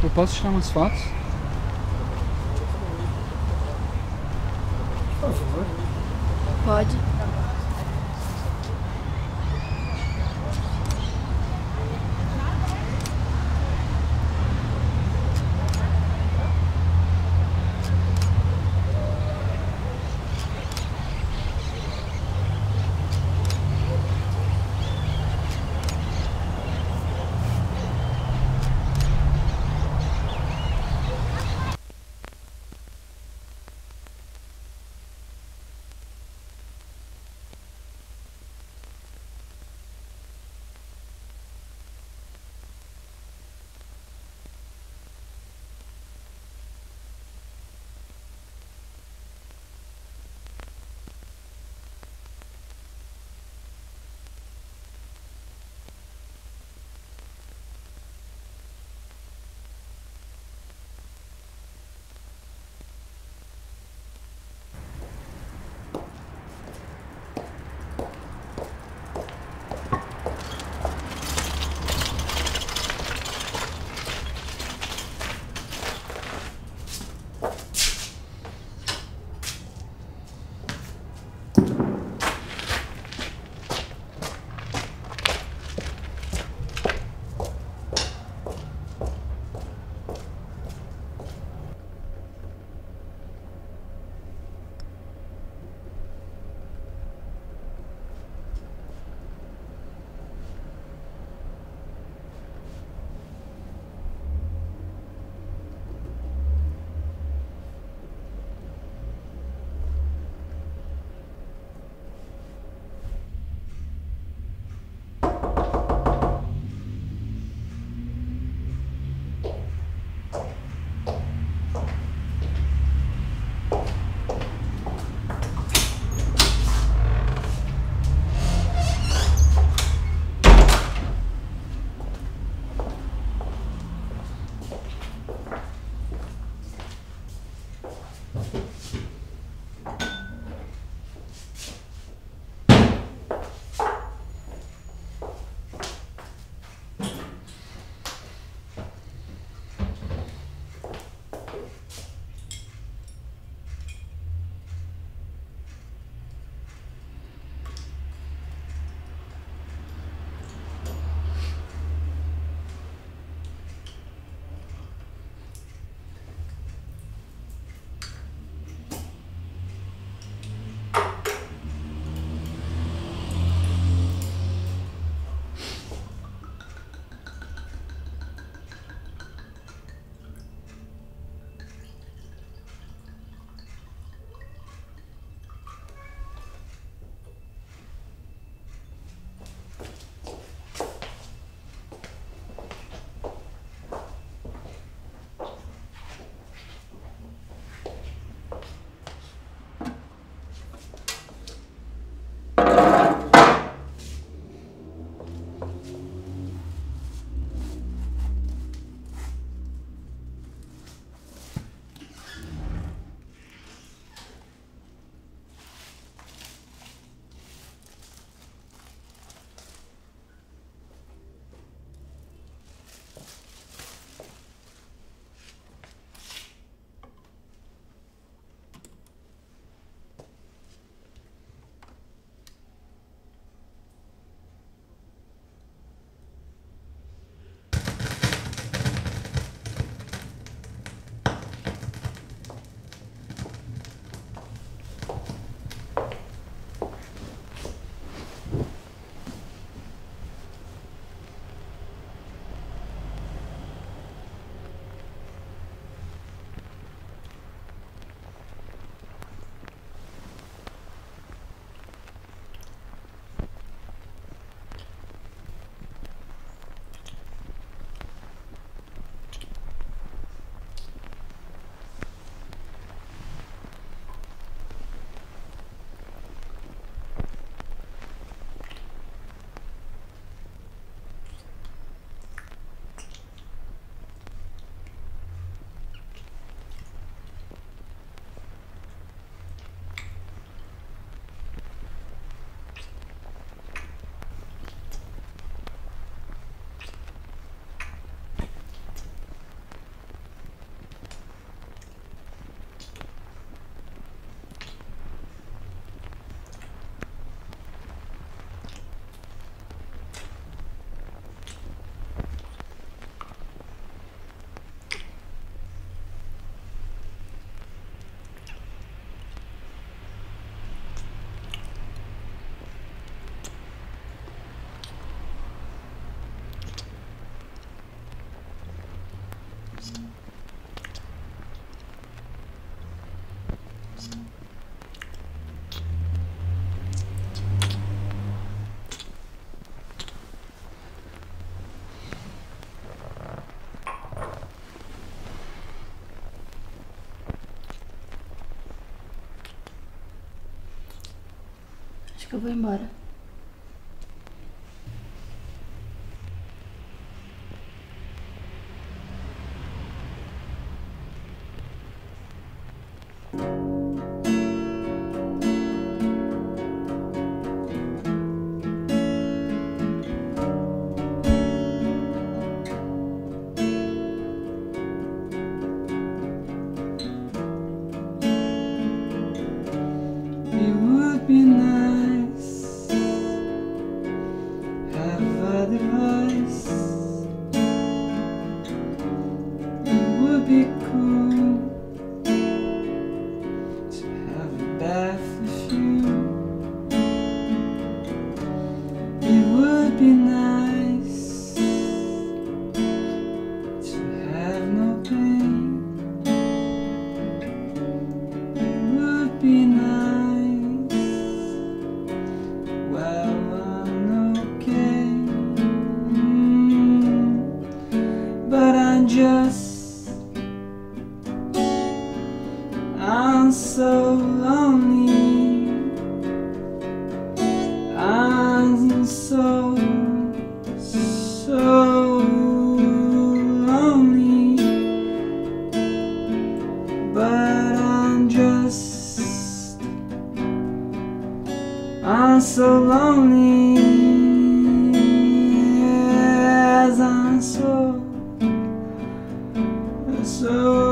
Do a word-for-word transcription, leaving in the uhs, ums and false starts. do posto tirar fotos? Por favor. Pode. Acho que eu vou embora. So lonely as I'm so so.